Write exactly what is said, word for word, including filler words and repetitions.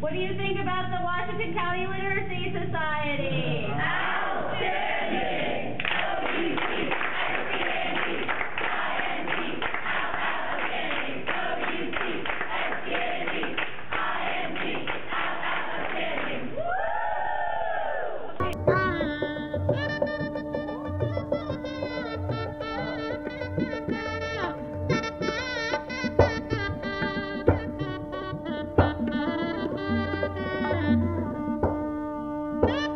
What do you think about the Washington County Literacy Society? Outstanding! O U T S T A N D I N G! Outstanding! O U T S T A N D I N G! Outstanding! Woo!